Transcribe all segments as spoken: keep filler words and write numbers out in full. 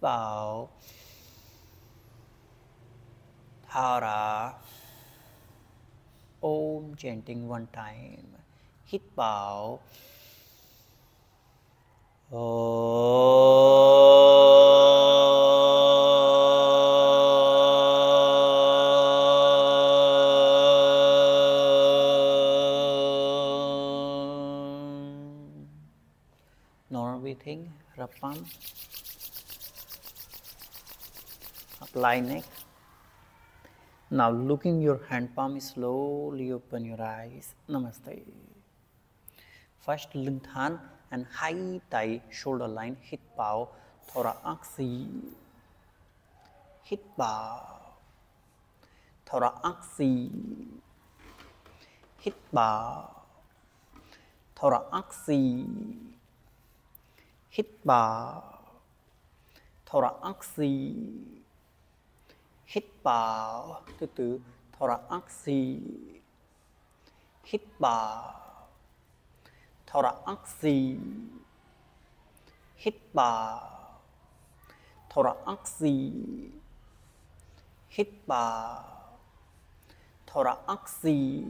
bow, dhara, om chanting one time, hit bow, om. Thing, rub palm, apply neck. Now looking your hand palm, slowly open your eyes. Namaste. First length hand and high thigh shoulder line, hit bow, thoraxi, hit bow, thoraxi, hit bow, thoraxi, hit bow, thoraxi, hit bow, tutu, thoraxi, hit bow, thoraxi, hit bow, thoraxi, hit bow, thoraxi,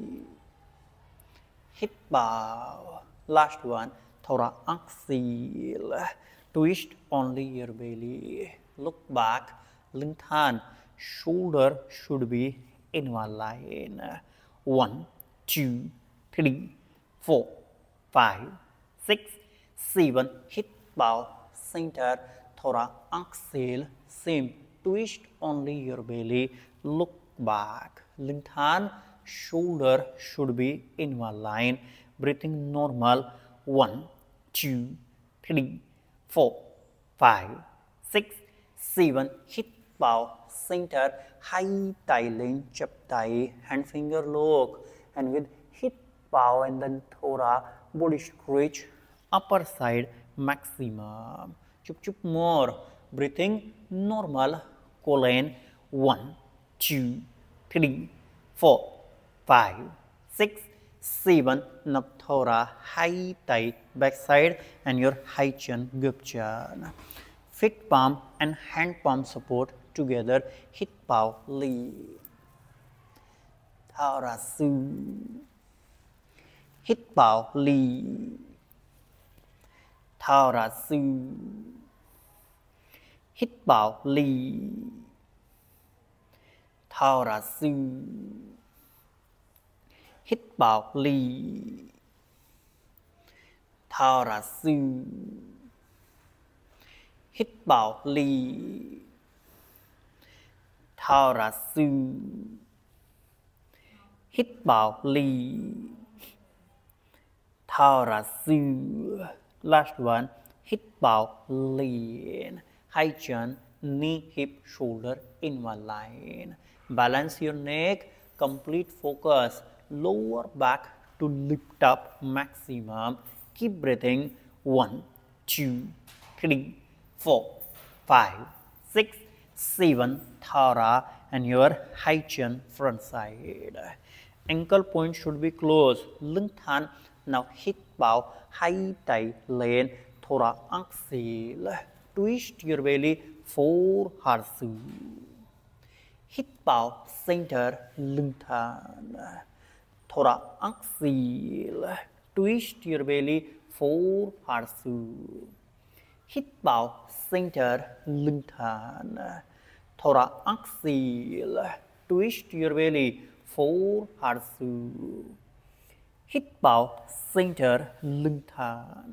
hit bow. Last one. Thoraxil, twist only your belly, look back, length hand, shoulder should be in one line, one, two, three, four, five, six, seven, hit bow, center, thoraxil, same, twist only your belly, look back, length hand, shoulder should be in one line, breathing normal, one, two, three, four, five, six, seven, hit bow, center, high thigh line, chap thigh, hand finger lock, and with hit bow and then thora, body stretch, upper side maximum, chup chup more, breathing normal, colon, one, two, three, four, five, six, seven, Napthora, high thigh, backside, and your high chin, gupchan. Fit palm and hand palm support together, hit bow, lean. Tharasu. Hit bow, lean. Tharasu. Hit bow, lean. Tharasu. Hit bow, lean. Tharasu. Hit bow, lean. Tharasu. Hit bow, lean. Tharasu. Last one. Hit bow, lean. High chin, knee, hip, shoulder in one line. Balance your neck. Complete focus. Lower back to lift up maximum. Keep breathing. one, two, three, four, five, six, seven, thara, and your high chin front side. Ankle point should be close. Length hand. Now hit bow, high thigh lane, thoraxil. Twist your belly, four harsu. Hit bow, center, length hand. Thoraxil, twist your belly, four harsu. Hit bow, center, lengthen. Thoraxil, twist your belly, four harsu. Hit bow, center, lengthen.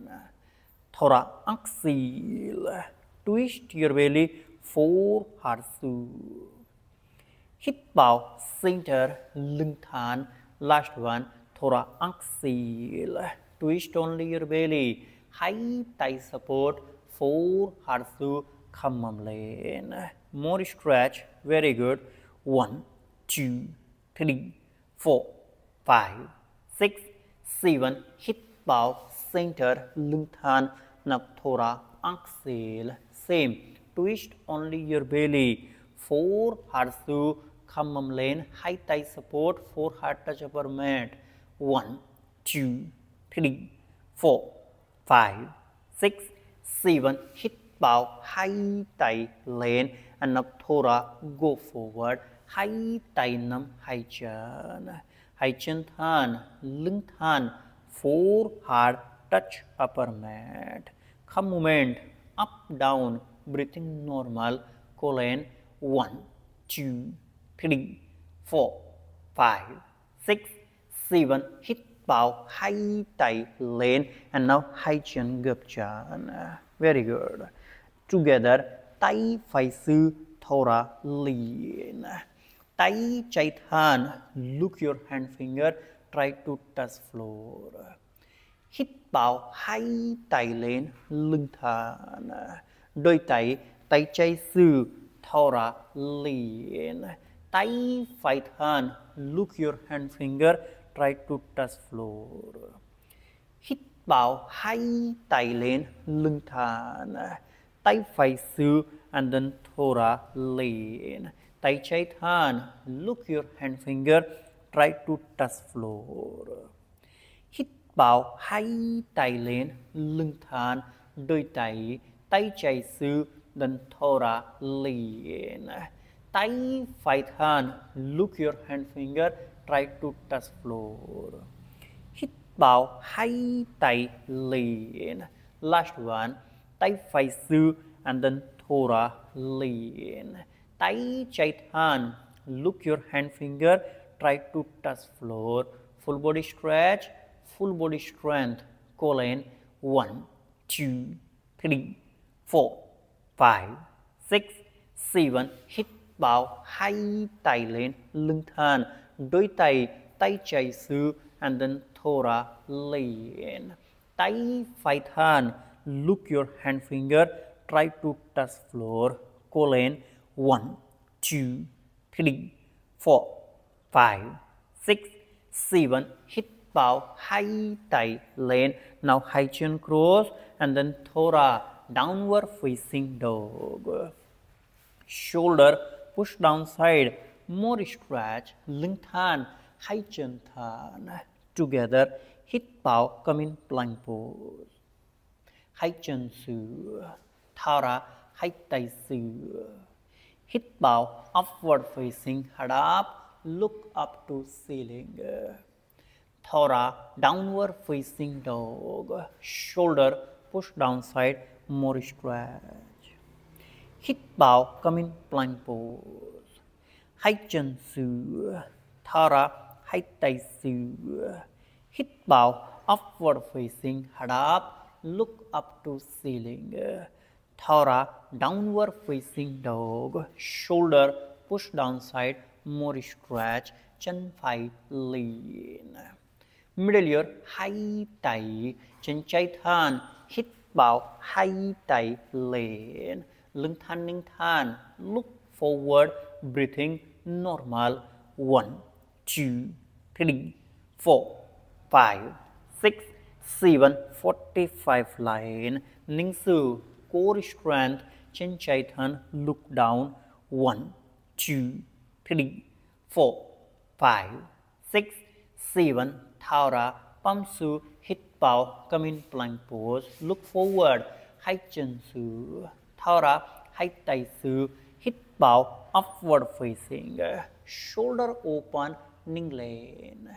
Thoraxil, twist your belly, four harsu. Hit bow, center, lengthen. Last one, thoraxil, twist only your belly, high thigh support, four harsu, khammam lane. More stretch, very good. one, two, three, four, five, six, seven, hit bow, center, lengthen, now thoraxil, same, twist only your belly, four harsu, khammam lane, high thigh support, four hard touch upper mat. one, two, three, four, five, six, seven, hit bow, hai tai lên, and up thora, go forward, hai tai nam hai chân, hai chân than, lưng than, forehead touch upper mat, come movement, up down, breathing normal, colon, one, two, three, four, five, six, seven, hit bow, hai tai lên, and now hai chân gập chân. Very good. Together, tai phai sư thora lien. Tai chai than, look your hand finger, try to touch floor. Hít vào hai tay lên, lưng than. Đôi tay, tay chai sư thora lien. Tai phai than, look your hand finger, try to touch floor. Hít vào hai tay lên, lưng than. Tai phai sư and then thora lien. Tai chai than, look your hand finger, try to touch floor. Hít vào hai tay lên, lưng than, đôi tay, tay chai sư then thora lien. Tai phai than, look your hand finger, try to touch floor. Hít vào hai tay lên. Last one, tai phai sư and then thora lien. Tai chai than, look your hand finger, try to touch floor. Full body stretch, full body strength, colon, one, two, three, four, five, six, seven, hit bow, hai tay lên, lưng than, đôi tay, tay chai sư, and then thora lien. Tai phai than, look your hand finger, try to touch floor, colon, one, two, three, four, five, six, seven, hit bow, hai tai lên. Now hai chân cross and then thora, downward facing dog. Shoulder push down side, more stretch, lưng than, hai chân than. Together, hit bow, come in plank pose. Hai chân sư, thora, hai tai sư. Hit bow, upward facing, head up, look up to ceiling. Thora, downward facing dog. Shoulder, push down side, more stretch. Hit bow, come in plank pose. Hai chân sư, thora, hai tai sư. Hit bow, upward facing, head up, look up to ceiling. Thora, downward facing dog. Shoulder, push down side, more stretch, chân phải liền. Middle ear, hai tay, chân trái than, hít vào hai tay lên. Lưng than, ninh than, look forward, breathing normal, one, two, three, four, five, six, seven, forty-five line. Ninh sư, core strength, chân trái than, look down, one, two, three, four, five, six, seven, thora, palm su, hit bow, come in plank pose, look forward, hai chân su, thora, hai tai su, hit bow, upward facing, shoulder open, ning lane,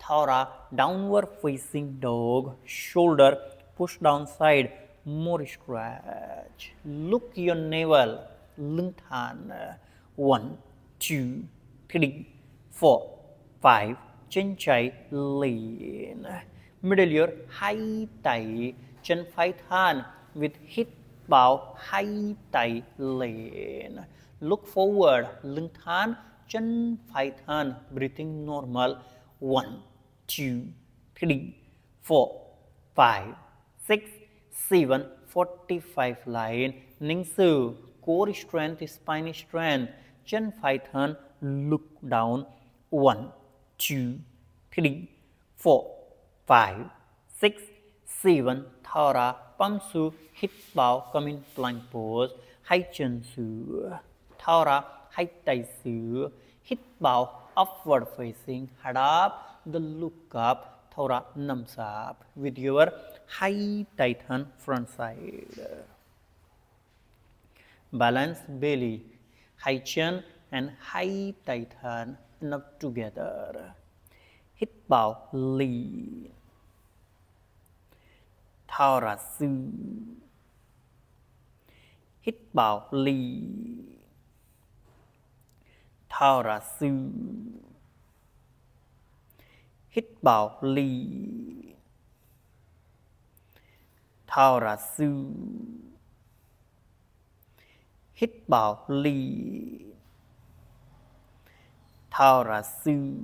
thora, downward facing dog, shoulder, push down side, more stretch, look your navel, lưng than, one, two, three, four, five, chân trái liền. Middle ear, hai tay, chân phải than, with hit bow, hai tay liền. Look forward, lưng than, chân phải than, breathing normal, one, two, three, four, five, six, seven, forty-five line. Ninh sư, core strength, spine strength, chân phải than, look down, one, two, three, four, five, six, seven, thora, palm su, hit bow, come in plank pose, hai chân su, thora, hai tai su, hit bow, upward facing, head up, the look up, thora, nams up, with your hai tai than front side. balance belly, high chin and high tighten up together. Hip bow, lean. Thorax. Hip bow, lean. Thorax. Hip bow, lean. Thorax. Hít vào lì, thao ra sư.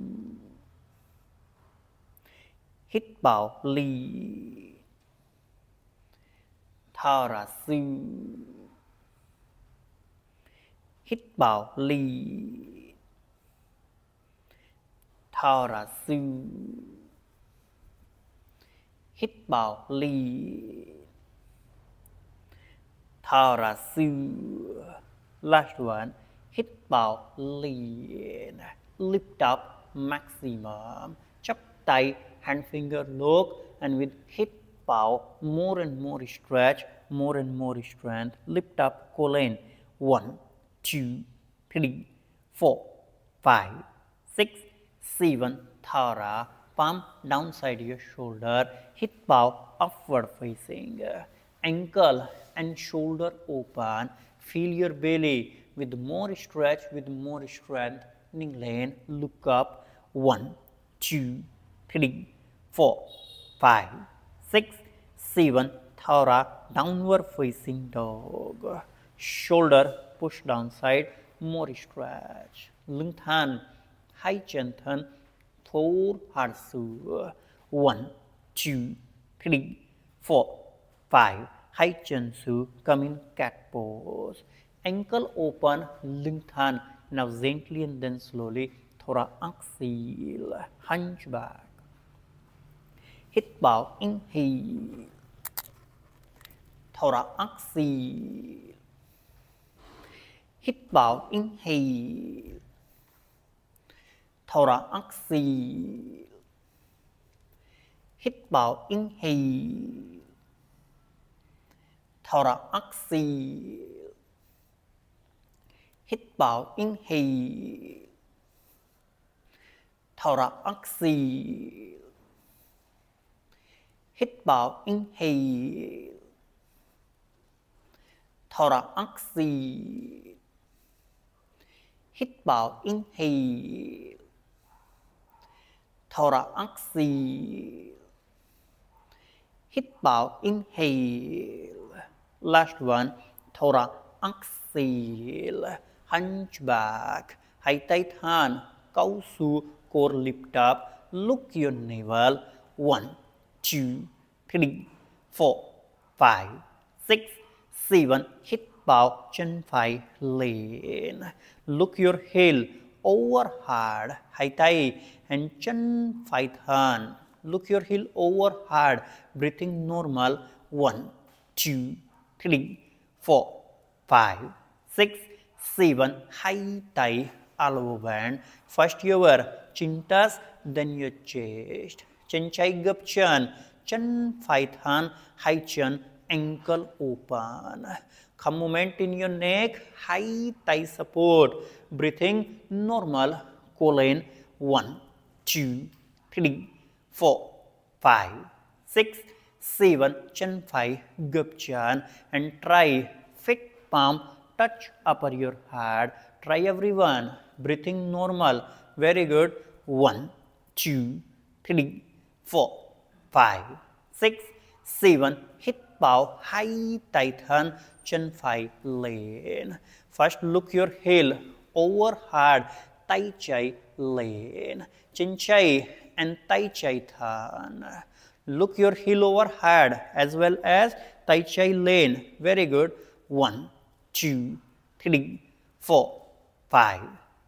Hít vào lì, thao ra sư. Hít vào lì, thao ra sư. Hít vào lì, thao ra sư. Last one, hit bow, lean, lift up maximum, chop tight, hand finger lock, and with hit bow, more and more stretch, more and more strength, lift up colon, one, two, three, four, five, six, seven, thara, palm down side your shoulder, hit bow, upward facing, ankle and shoulder open, feel your belly with more stretch, with more strength, kneeling, look up, one, two, three, four, five, six, seven, thara, downward facing dog, shoulder, push down side, more stretch, lengthen, high lengthen, Thor Harsu, one, two, three, four, five, high chin su, come in cat pose. Ankle open, lengthen. Now gently and then slowly. Thoracoaxial, hunch back. Hit bow, inhale. Thoracoaxial. Hit bow, inhale. Thoracoaxial. Hit bow, inhale. Thoracoaxial. Hít vào, inhale. Thoracoaxial. Hít vào, inhale. Thoracoaxial. Hít vào, inhale. Thoracoaxial. Hít vào, inhale. Last one, thoracoaxial, hunchback, high tight hand, cow shoe, core lift up, look your navel, one, two, three, four, five, six, seven, hip bow, chin five, lean, look your heel, over hard, high thigh, and chin five hand, look your heel over hard, breathing normal, one, two, three, four, five, six, seven, high thigh, elbow bend. First your chin touch, then your chest. Chin chai gup chin, chin python, high chin, ankle open. Thumb movement in your neck, high thigh support. Breathing normal, colon, one, two, three, four, five, six, seven, chin five, gup chin, and try fit palm, touch upper your head. Try everyone, breathing normal, very good, one, two, three, four, five, six, seven, hit bow, high tighten, chin five, lane. First look your heel, over hard, tai chai, lane, chin chai and tai chai turn. Look your heel over hard as well as tai chi lane. Very good. one, two, three, four, five,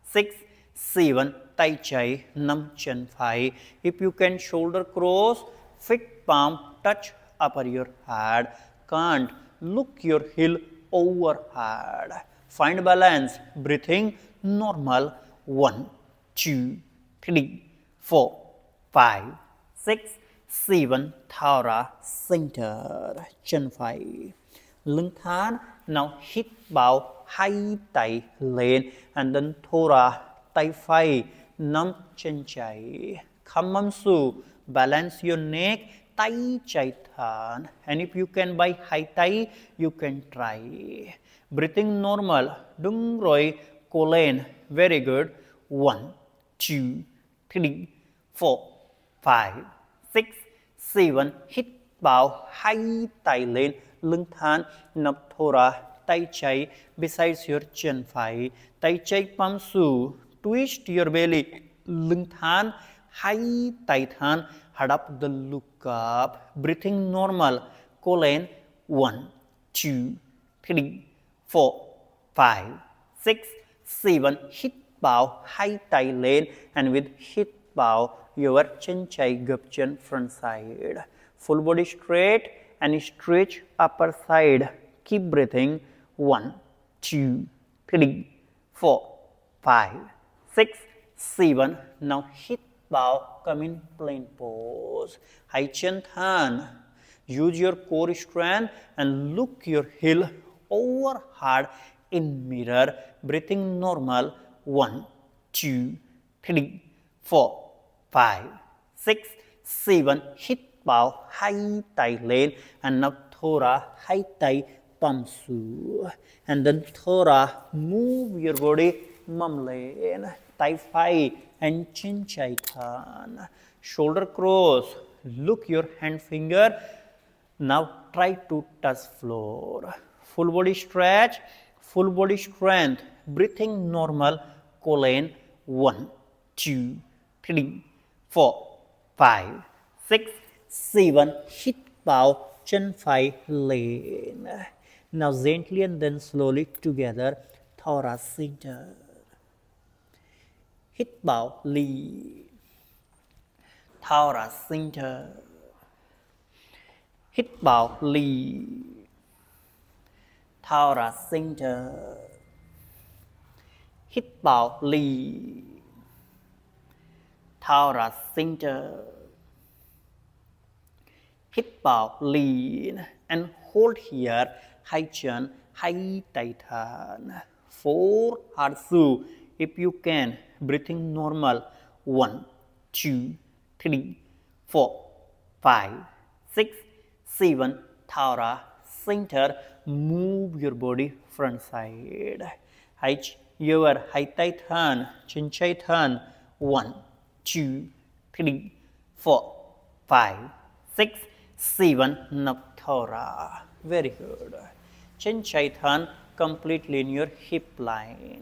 six, seven, tai chi, nam chin five. If you can shoulder cross, fit palm, touch upper your head. Can't, look your heel over hard. Find balance, breathing normal. one, two, three, four, five, six, seven, thara, center, chin five. Lengthen Now hít vào hai tay lên and then thô ra tay phải nắm chân trái. Come on, su, balance your neck, tay trái thẳng. And if you can by hai tay, you can try. Breathing normal. Đúng rồi, cô lên. Very good. One, two, three, four, five, six, seven. Hít vào hai tay lên, lưng thẳng, nạp thô ra tay trái besides your chân phải. Tay trái palm su, twist your belly, lưng thẳng, hai tay thẳng, head up the look up. Breathing normal. Cô lên. One, two, three, four, five, six, seven. Hít vào hai tay lên and with hít vào your chân trái gập chân front side. Full body straight and stretch upper side. Keep breathing. One, two, three, four, five, six, seven. Now hit bow, come in plain pose. Hai chân thẳng. Use your core strength and look your heel over hard in mirror. Breathing normal. One, two, three, four, five, six, seven. Hit bow, hai tay lên and now thô ra hai tay palm xuống and then thô ra move your body mâm lên, tay phải and chin chai thẳng. Shoulder cross, look your hand finger. Now try to touch floor. Full body stretch, full body strength. Breathing normal. Cô lên. One, two, three, four, five, six, seven. Hít vào chân phải lên. Now gently and then slowly together. Thoracic center. Hít vào lì. Thoracic center. Hít vào lì. Thoracic center. Hít vào lì. Thoracic center. Hít vào lì and hold here. Hai chân, hai tay thẳng. Four hard su. If you can, breathing normal. One, two, three, four, five, six, seven. Thara center. Move your body front side. Hai your hai tay thẳng, chin chai thẳng. One, two, three, four, five, six, seven. Nap thara. Very good. Chin chai thẳng completely in your hip line.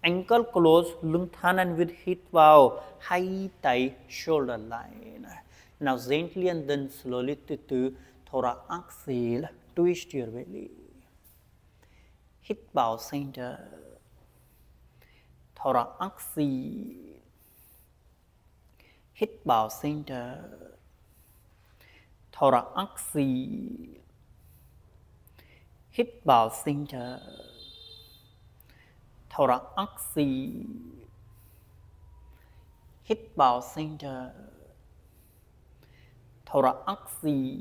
Ankle close, lưng thẳng and with hít vào hai tay shoulder line. Now gently and then slowly to thora axil, twist your belly. Hít vào center. Thora axil. Hít vào center. Thora axil. Hít vào center. Thoraxi. Hít vào center. Thoraxi.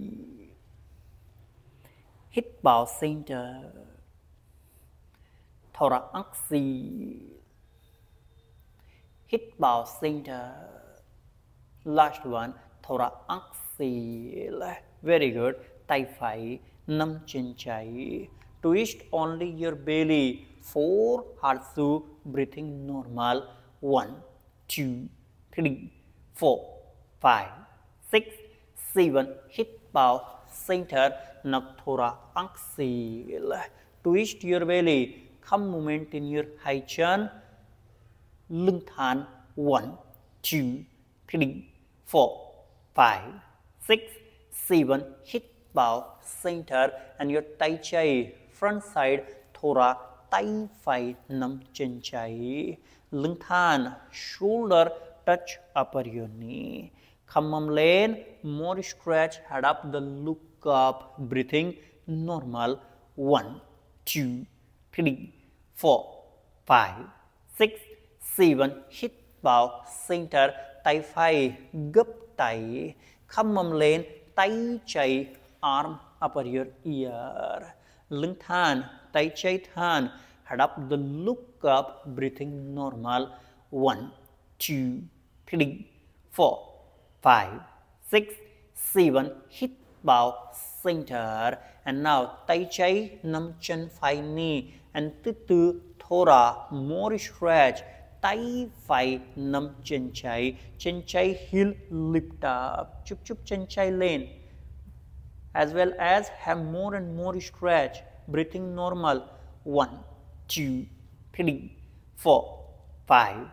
Hít vào center. Thoraxi. Hít vào center. Last one. Thoraxi. Very good. Tay phải nắm chân trái. Twist only your belly. Four hard su. Breathing normal. One, two, three, four, five, six, seven. Hit vào center. Nạp thora axil. Twist your belly. Come movement in your hai chân. Lưng thẳng. One, two, three, four, five, six, seven. Hit vào center and your tay trái front side. Thora tay phải nắm chân trái, lưng thẳng, shoulder touch upper knee. Khom mông lên, more stretch, head up the look up. Breathing normal. One, two, three, four, five, six, seven. Hít vào center, tay phải gấp tay. Khom mông lên, tay trái arm upper your ear. lengthen, tai chi than, adopt the look up breathing normal. One, two, three, four, five, six, seven, hit bow center. And now tai chi, nam chân phai ni, and titu thora more stretch. Tai phai nam chân chai, chân chai heel lift up, chup chup chân chai lane, as well as have more and more stretch, breathing normal. One, two, three, four, five,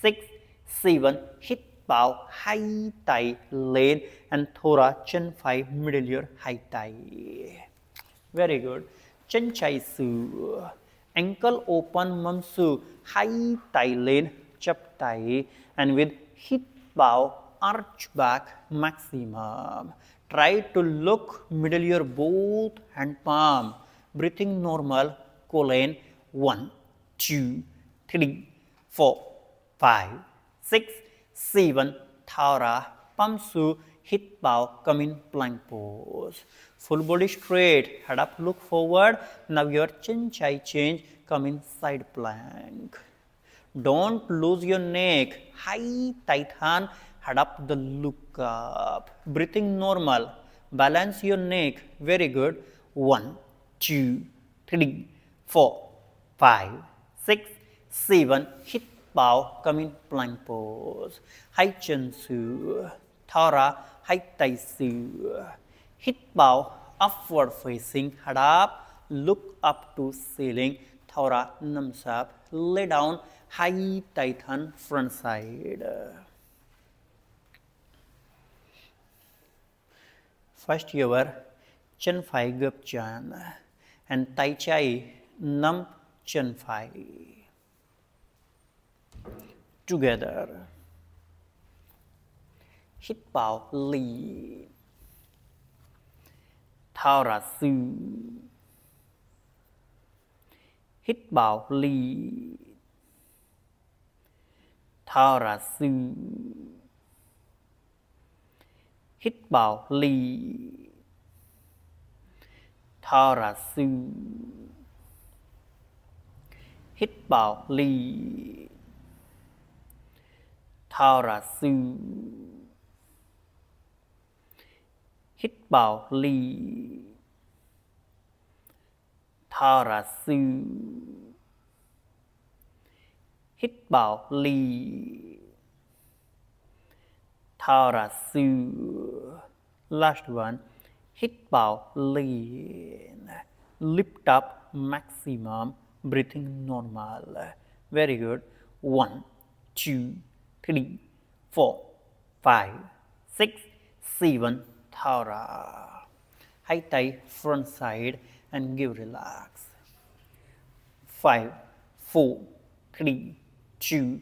six, seven, hit bow high tai lane and thora chân phai middle ear high tai. Very good. Chân chai su, ankle open mum su, high tai lane chap tai, and with hip bow arch back maximum. Try to look middle ear both hand palm, breathing normal colon. One, two, three, four, five, six, seven, thara palm su, hip bow come in plank pose. Full body straight, head up, look forward. Now your chin chai change, come in side plank. Don't lose your neck. High tight hand, head up, the look up. Breathing normal. Balance your neck. Very good. one, two, three, four, five, six, seven. Hit bow, come in plank pose. High chin su, thara high tai su. Hit bow, upward facing, head up, look up to ceiling. Thora namsap, lay down, high titan front side. First your Chân Phai Gap Chan and Tai Chai Nam Chân Phai together. Hit bow lean, thara su, hit bow lean, thara su, hit bow lean, thara su, hit bow lean, thara su, hit bow lean, thara su, hit bow lean, thara su. Last one, hit bow lean, lift up maximum, breathing normal. Very good. One, two, three, four, five, six, seven, thara high tai front side and give relax. Five, four, three, two,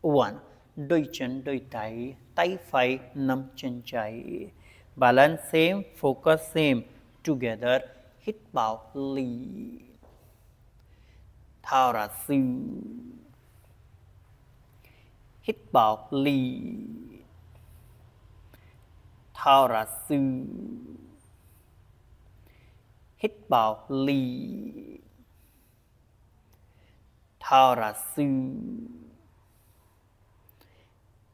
one. Doi chân doi tai, tai phai nam chân chai. Balance same, focus same. Together, hit bow lean, thara su, hit bow lean, thara su, hit bow lean, thara su,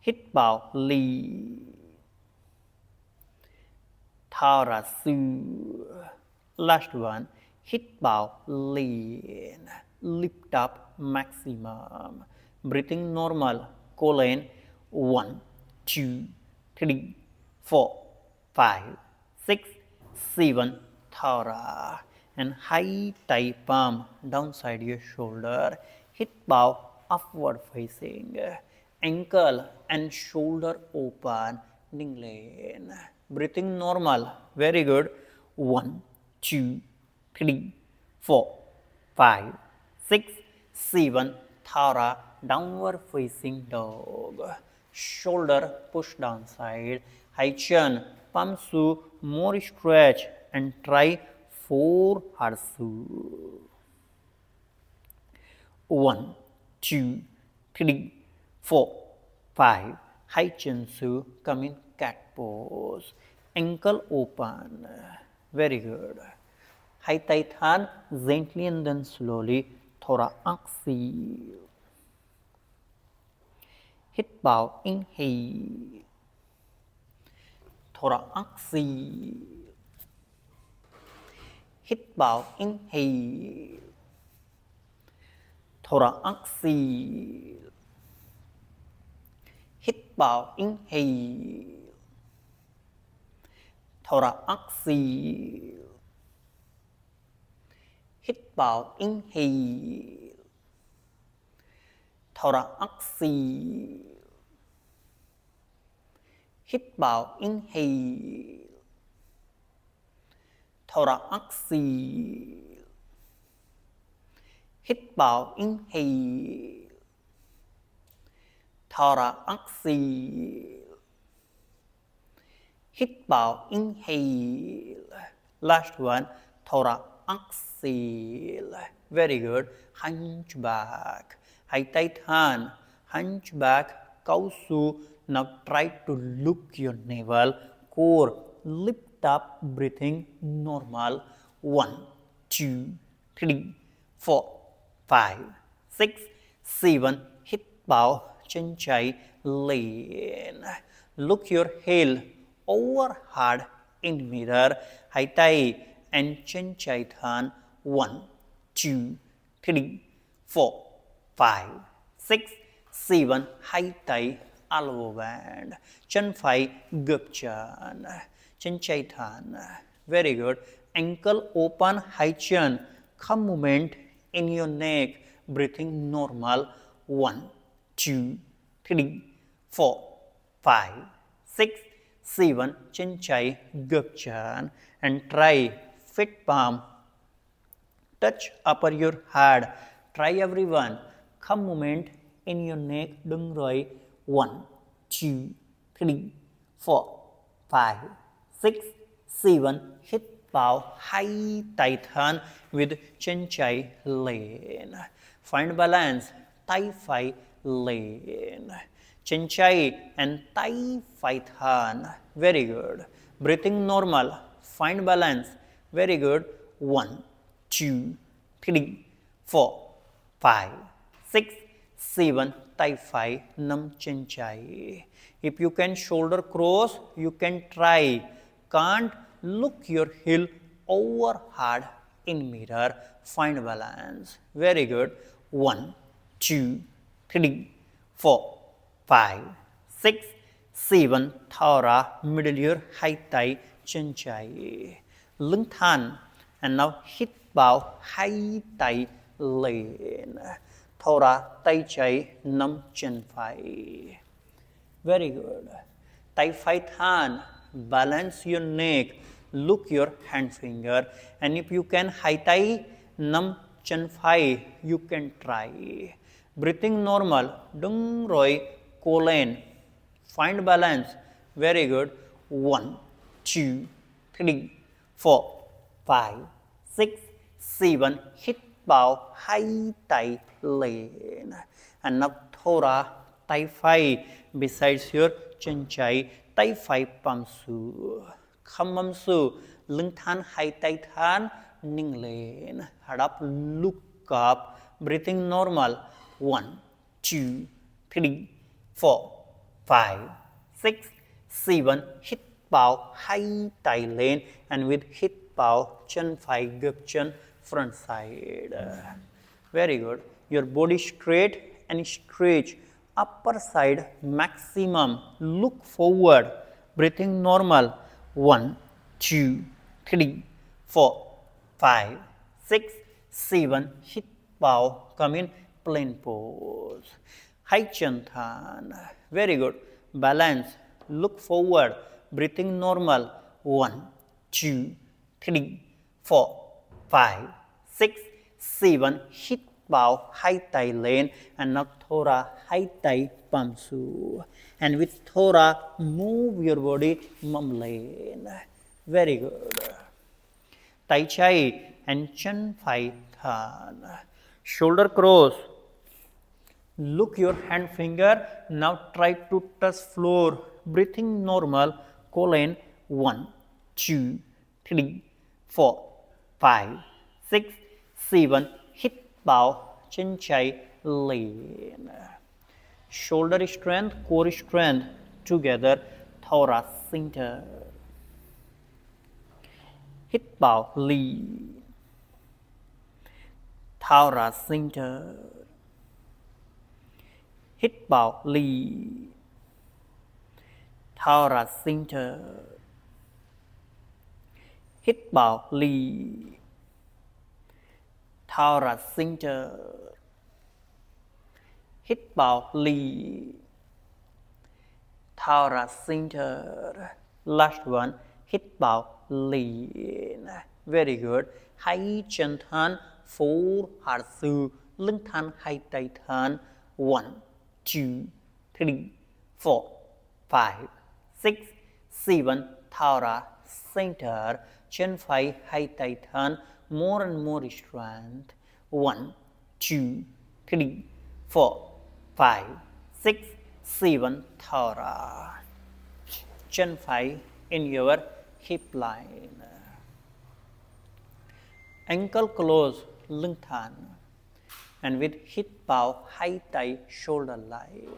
hit bow lean, thara su. Last one, hit bow lean, lift up maximum, breathing normal colon. One, two, three, four, five, six, seven, thara and high tai palm downside your shoulder, hit bow upward facing, ankle and shoulder open, ning lane. Breathing normal. Very good. one, two, three, four, five, six, seven, thara downward facing dog. Shoulder push down side. High chin, palm su, more stretch and try four hard su. one, two, three, four, five. High chin su, come in cat pose, ankle open. Very good. high tight hand, gently and then slowly. Thora exhale. Hít vào, inhale. Thora exhale. Hít vào, inhale. Thora exhale. Hít vào, inhale. Thora exhale. Hít vào, inhale. Thora exhale. Hít vào, inhale. Thora exhale. Hít vào, inhale. Thora exhale. Hít vào, inhale. Last one, thora exhale. Very good. Hunchback. High tight hand. Hunchback. Cow Sue. Now try to look your navel. Core lift up. Breathing normal. One, two, three, four, five, six, seven. Hit bow. Chin chai. Lean. Look your heel over hard in mirror. High tight and chin chai turn. One, two, three, four, five, six, seven. High thigh, elbow band. Chin five, gup chin. Chin chai turn. Very good. Ankle open, high chin. Thumb movement in your neck. Breathing normal. One, two, three, four, five, six, seven. Chin chai, gup chin. And try. Fit palm, touch upper your head. Try everyone. Thumb movement in your neck. Đừng rồi. One, two, three, four, five, six, seven. Hit bow. High tight hand with chin chai lane. Find balance. Thigh five lane. Chin chai and thigh five hand. Very good. Breathing normal. Find balance. Very good. One, two, three, four, five, six, seven. Thigh five. Nam chin chai. If you can shoulder cross, you can try. Can't, look your heel over hard in mirror. Find balance. Very good. One, two, three, four, five, six, seven. Thora. Middle ear. High thigh. Chin chai. Lưng thẳng, and now hít vào, hai tay lên, thở ra, tay trái, nắm chân phải. Very good. Tay phải thẳng, balance your neck, look your hand finger, and if you can hai tay, nắm chân phải, you can try. Breathing normal, đúng rồi, cố lên, find balance. Very good. One, two, three. Four, five, six, seven. Hit bow, high thigh lane. And now thora, thigh five. Besides your chin chai, thigh five palm su. Khammam su. Lưng than, high thigh than. Ning lane. Head up, look up. Breathing normal. One, two, three, four, five, six, seven. Hit bow, high thigh lane, and with hip bow, chin thigh, gup chin, front side. Very good. Your body straight and stretch. Upper side maximum. Look forward. Breathing normal. One, two, three, four, five, six, seven. Hip bow. Come in plain pose. High chin turn. Very good. Balance. Look forward. Breathing normal. One, two, three, four, five, six, seven. Hit bow, high thigh lane, and now thora, high thigh palm su. And with thora, move your body mum lane. Very good. Tai chai and chin phai than. Shoulder cross. Look your hand finger. Now try to touch floor. Breathing normal. Colon. One, two, three, four, phải, six, seven, hít vào chân trái lên. Shoulder strength, core strength together, thorax center. Hít vào lì, thorax center. Hít vào lì, thorax center. Hít vào lì, thorax center. Hít vào lì, thorax center. Last one, hít vào lì. Very good. Hai chân thẳng, four hạ sư, lưng thẳng, hai tay thẳng. One, two, three, four, five, six, seven, thorax center. Chân phải, hai tay thẳng, more and more strength. One, two, three, four, five, six, seven, thorax. Chân phải in your hip line. Ankle close, lưng thẳng. And with hip bow, high thigh, shoulder line.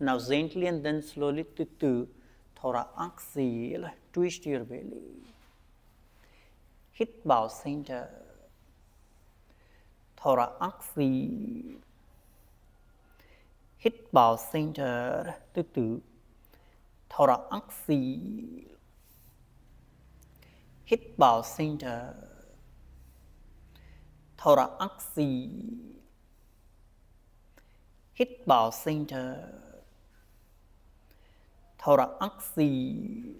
Now gently and then slowly to two, thoracoaxial, twist your belly. Hip bow center, thoracoaxial. Hip bow center to two, thoracoaxial. Hip bow center, thoracoaxial. Hip bow center, thoracoaxial.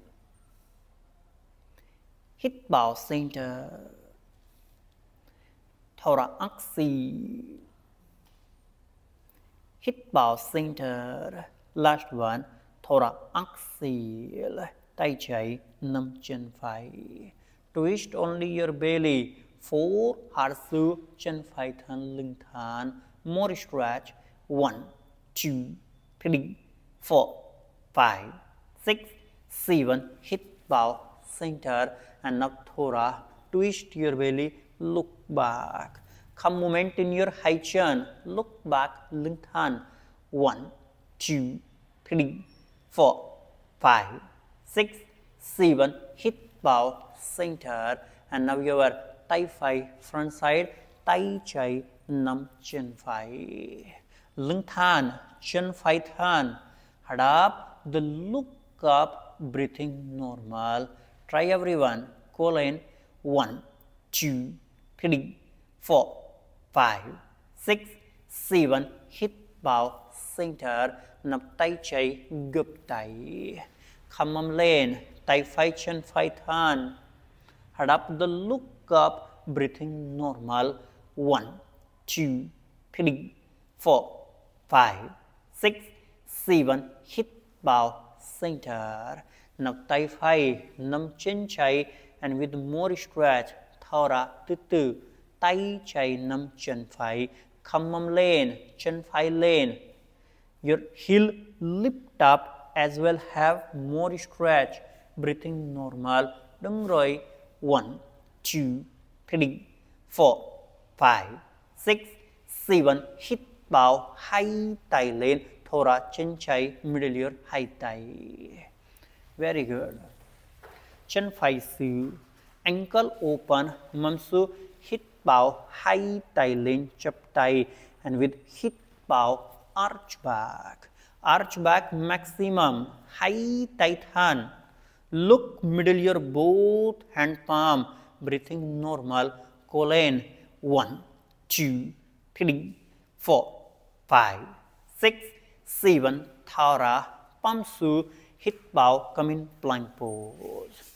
Hip bow center, thoracoaxial. Hip bow center. Last one, thoracoaxial. Tai chai nằm chân phải. Twist only your belly. Four hard su chân phải thẳng lưng thẳng. More stretch. One, two, three, four, five, six, seven. Hip bow center and now thora. Twist your belly. Look back. Come moment in your high chin. Look back. Lưng thẳng. One, two, three, four, five, six, seven. Hip bow center and now your tay phải front side. Tay trái nằm chân phải. Lưng thẳng, chân phải thẳng. Head up, the look up, breathing normal. Try everyone. Call in. One, two, three, four, five, six, seven. Hip bow center. Nắm tay trái gập tay. Khom mông lên. Tay phải, chân phải thẳng. Head up, the look up, breathing normal. One, two, three, four, five, six, seven. Hip bow center. Now tay phải nằm chân trái and with more stretch, thora từ từ. Tay trái nằm chân phải. Khom mông lên, chân phải lên. Your heel lift up as well, have more stretch. Breathing normal. Đúng rồi. One, two, three, four, five, six, seven. Hip bow, hai tay lên, thora chân trái, middle ear, hai tay. Very good. Chân phải xứ, ankle open, mâm xứ, hip bow, hai tay lên, chắp tay. And with hip bow, arch back. Arch back maximum, hai tay thẳng. Look middle ear, both hand palm. Breathing normal. Colon, one, two, three, four, five, six, seven, thara, palm su, hip bow, come in plank pose.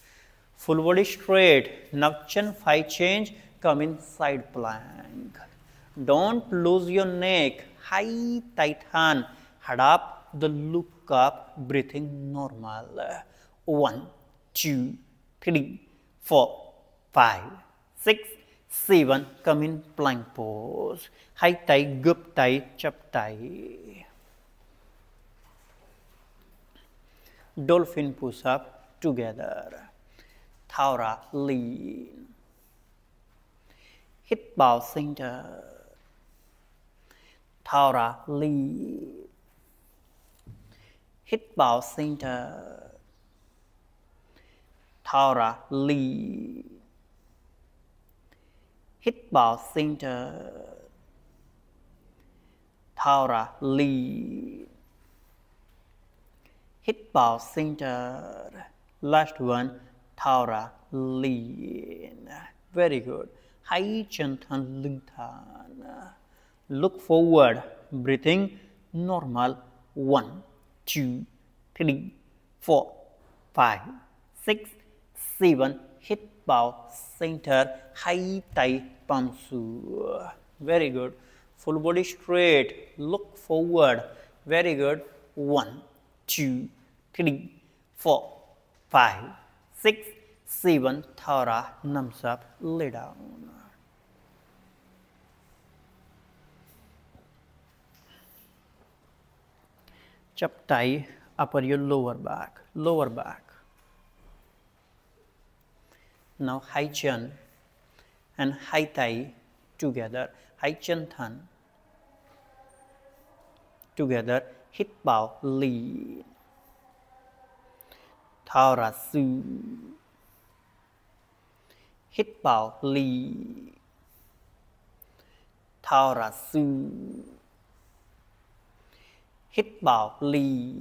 Full body straight, now chin phi change, come in side plank. Don't lose your neck, high tight hand, head up, the look up, breathing normal. One, two, three, four, five, six, seven, come in plank pose. Hai tay, gập tay, chắp tay. Dolphin push up together. Thora lean. hít vào sinh thở, thở ra lì, hít vào sinh thở, thở ra lì, hít vào sinh thở, thở ra lì, hít vào sinh thở. Last one, thở ra lì. Very good. Hãy chân thành lưng thẳng. Look forward. Breathing normal. One, two, three, four, five, six, seven. Hít vào center. Hai tay palm xuống. Very good. Full body straight. Look forward. Very good. One, two, three, four, five, six, seven. Thở ra nằm sấp. Lay down. Chắp tay upper your lower back, lower back. Now high chin and high thigh together. High chin thẳng together. Hít vào lì, thở ra xuống. Hít vào lì, thở ra xuống. Hít vào lì,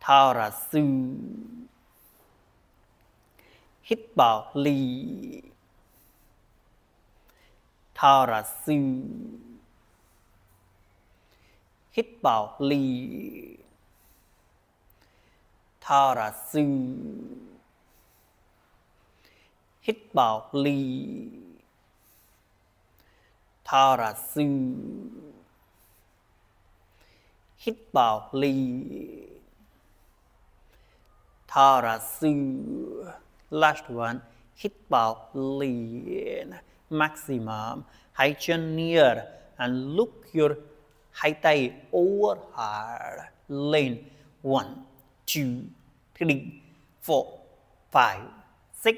thở ra xuống. Hít vào lì, thở ra xuống. Hít vào lì, thở ra xuống. Hít vào lì, thở ra xuống. Hít vào lì, thở ra xuống. Last one, hít vào lì. Maximum, high chin near and look your high thigh over hard. Lane, one, two, three, four, five, six,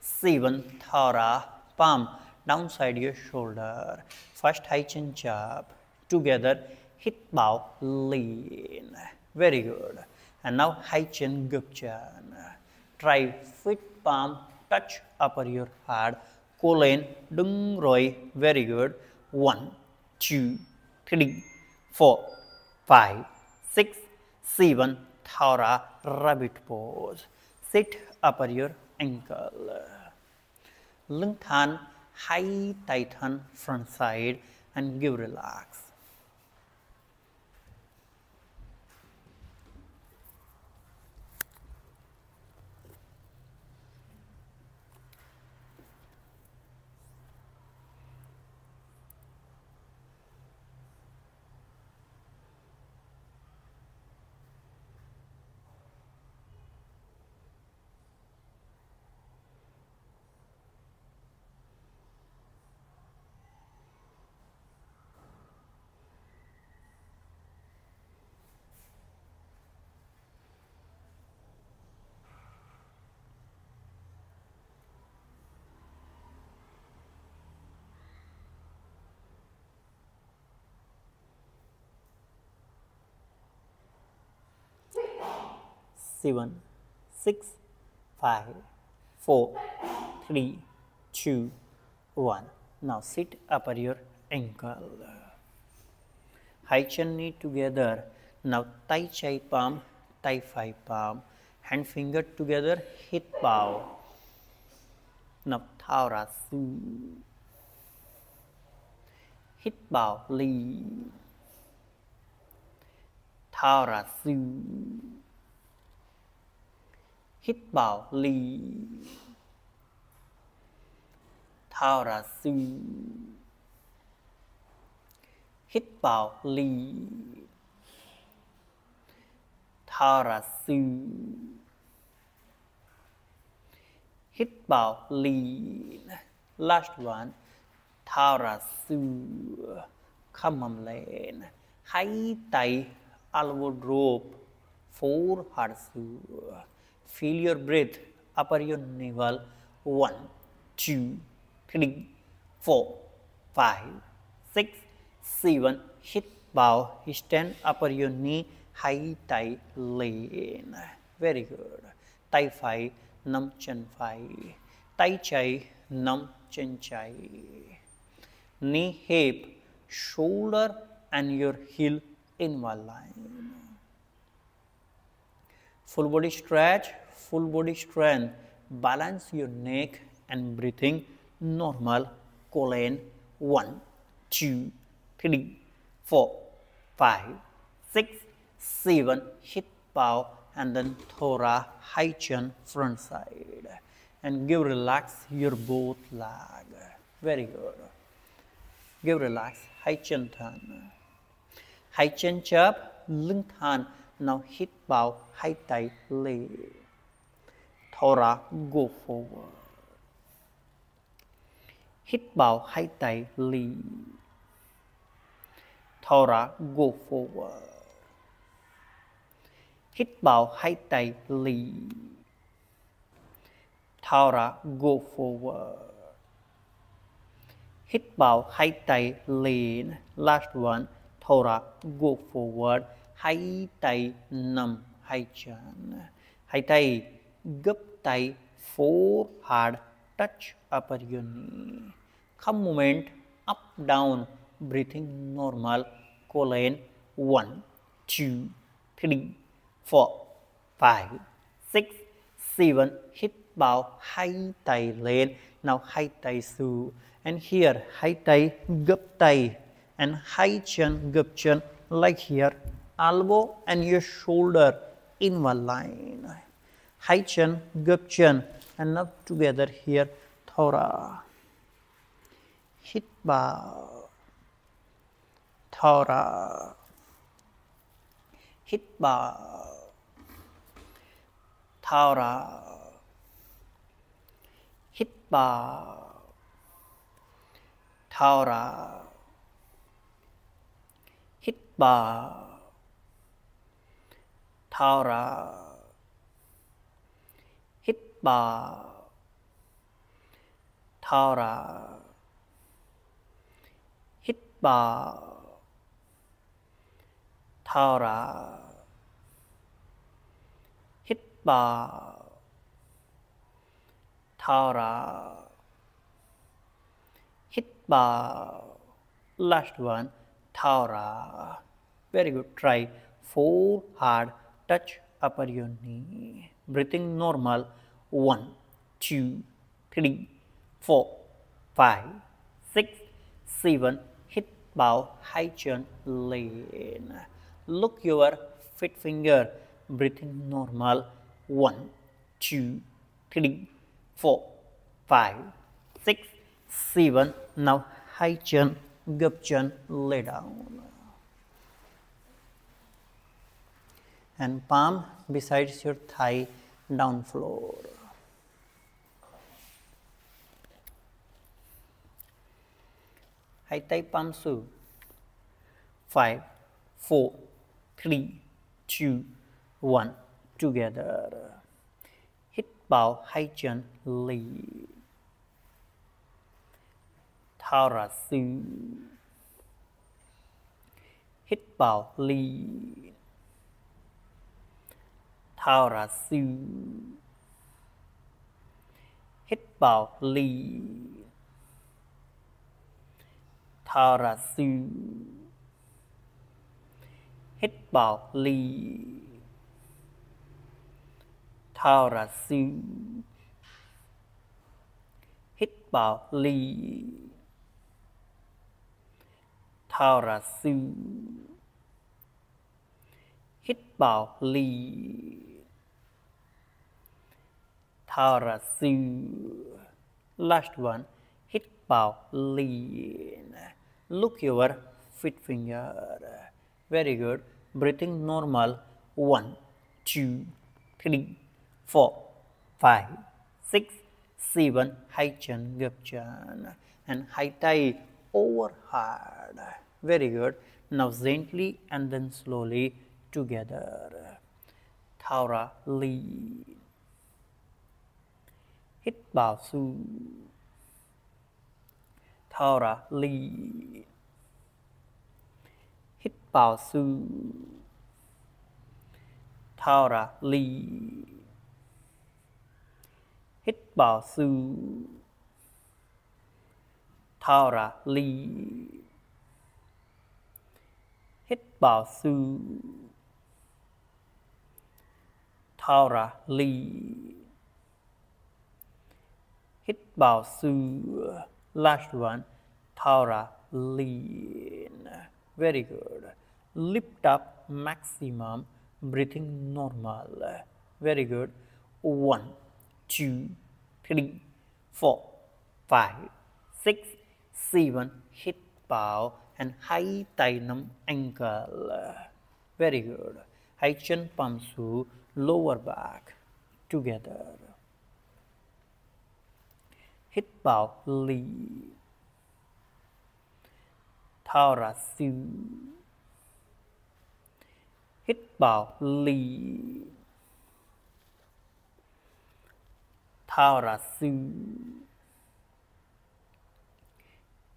seven. Thở ra, palm downside your shoulder. First high chin chop together. Hít vào lean. Very good. And now high chin gập chin. Try fit palm touch upper your heart. Colon đứng rồi. Very good. One, two, three, four, five, six, seven. Thở ra rabbit pose. Sit upper your ankle. Lưng thẳng, high thigh thẳng front side and give relax. Seven, six, five, four, three, two, one. Now sit upper your ankle. High chin knee together. Now thigh chai palm, thigh five palm. Hand finger together. Hit bow. Now thở ra xuống. Hit bow lì. Thở ra xuống. Hít vào lì, thở ra xuống. Hít vào lì, thở ra xuống. Hít vào lì. Last one, thở ra xuống. Come on lên. Hai tay elbow drop forward xuống. Feel your breath upper your navel. One, two, three, four, five, six, seven, hip bow, stand, upper your knee, high thigh lean. Very good. Tai Phi, Nam Chan Phi. Tai Chai, Nam Chan Chai. Knee, hip, shoulder and your heel inward line. Full body stretch, full body strength. Balance your neck and breathing normal. Colon one, two, three, four, five, six, seven. Hip bow and then Thora, high chin, front side. And give relax your both leg. Very good. Give relax, high chin turn. High chin chap, lưng thẳng. Now hip bow, high thigh lay. Thora, go forward. Hip bow, high thigh lay. Thora, go forward. Hip bow, high thigh lay. Thora, go forward. Hip bow, high thigh lean. Last one, Thora, go forward. High thigh numb, high chin. High thigh, gấp thigh, forehand, touch upper your knee. Come movement, up, down, breathing normal. Colon, one, two, three, four, five, six, seven. Hip bow, high thigh lean. Now high thigh through. And here, high thigh, gấp thigh, and high chin, gấp chin, like here, elbow and your shoulder inward line. High chin, gấp chin, and up together here, Thora. Hip bow, Thora. Hip bow, Thora. Hip bow, Thora. Hip bow, Thora. Hip bow, Thora. Hip bow, Thora. Hip bow, Thora. Bow. Last one, Thora. Very good. Try four hard, touch upper your knee. Breathing normal. One, two, three, four, five, six, seven. Hip bow, high chin, lean. Look your fit finger. Breathing normal. One, two, three, four, five, six, seven. Now high chin, gap chin, lay down. And palm besides your thigh, down floor. High thigh palm su. five, four, three, two, one. Together. Hip bow, high chin, lay. Thora su. Hip bow lean. Thora su. Hip bow lean. Thora su. Hip bow lean. Thora su. Hip bow lean. Thora su. Hip bow lean. Thora su. Last one, hip bow lean. Look your fit finger. Very good. Breathing normal. One, two, three, four, five, six, seven. High chin, gap chin, and high thigh over hard. Very good. Now gently and then slowly together. Thora lean. Hip bow su. Hora Li Hit Bao Su Hora Li Hit Bao Su Hora Li Hit Bao Su Hora Li Hit Bao Su. Last one, Thora Lean. Very good. Lift up maximum, breathing normal. Very good. One, two, three, four, five, six, seven. Hit bow and high tynum ankle. Very good. High chin palms to lower back together. Hit bow Li Thara Su Hit bow Li Thara Su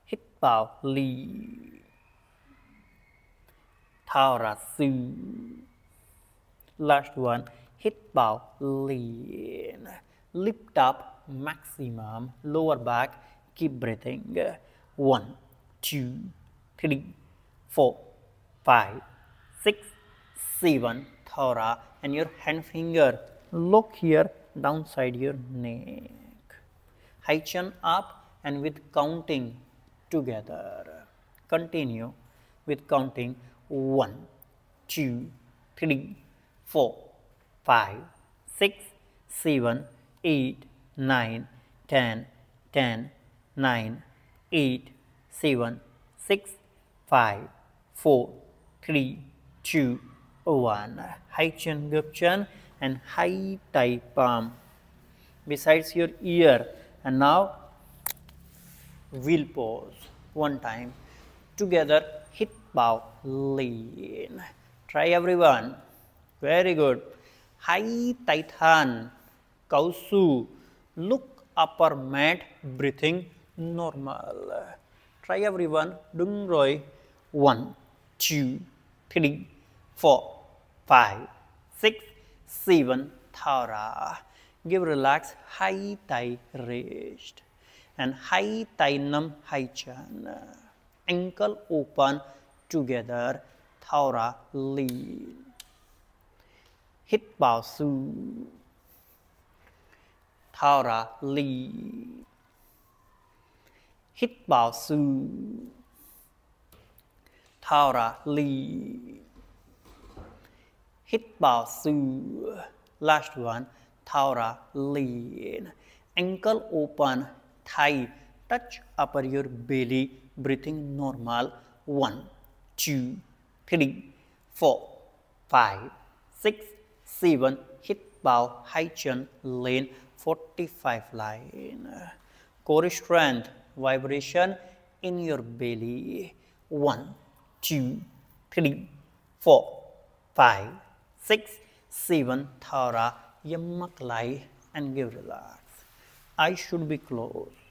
Hit bow Li Thara Su. Last one, hit bow lean. Lift up maximum, lower back, keep breathing. One, two, three, four, five, six, seven, Thora, and your hand finger. Look here, downside your neck. High chin up and with counting together. Continue with counting. One, two, three, four, five, six, seven, eight. Nine, ten, ten, nine, eight, seven, six, five, four, three, two, one. High chin, gap chin, and high thigh palm besides your ear. And now wheel pose. One time. Together, hit bow lean. Try everyone. Very good. High Titan Cow Su. Look upper mat, breathing normal. Try everyone. Đúng rồi. One, two, three, four, five, six, seven. Thara. Give relax. High thigh raised and high thigh numb. High chin. Ankle open together. Thara lean. Hit Bao Su. Thora Lee Hit Bao Su Thora Lee Hit Bao Su. Last one, Thora Lee. Ankle open, thigh touch upper your belly, breathing normal. One, two, three, four, five, six, seven. Hit Bao high chin lane. forty-five line. Core strength, vibration in your belly. one, two, three, four, five, six, seven. Thara, Yammaklai, and give relax. Eyes should be closed.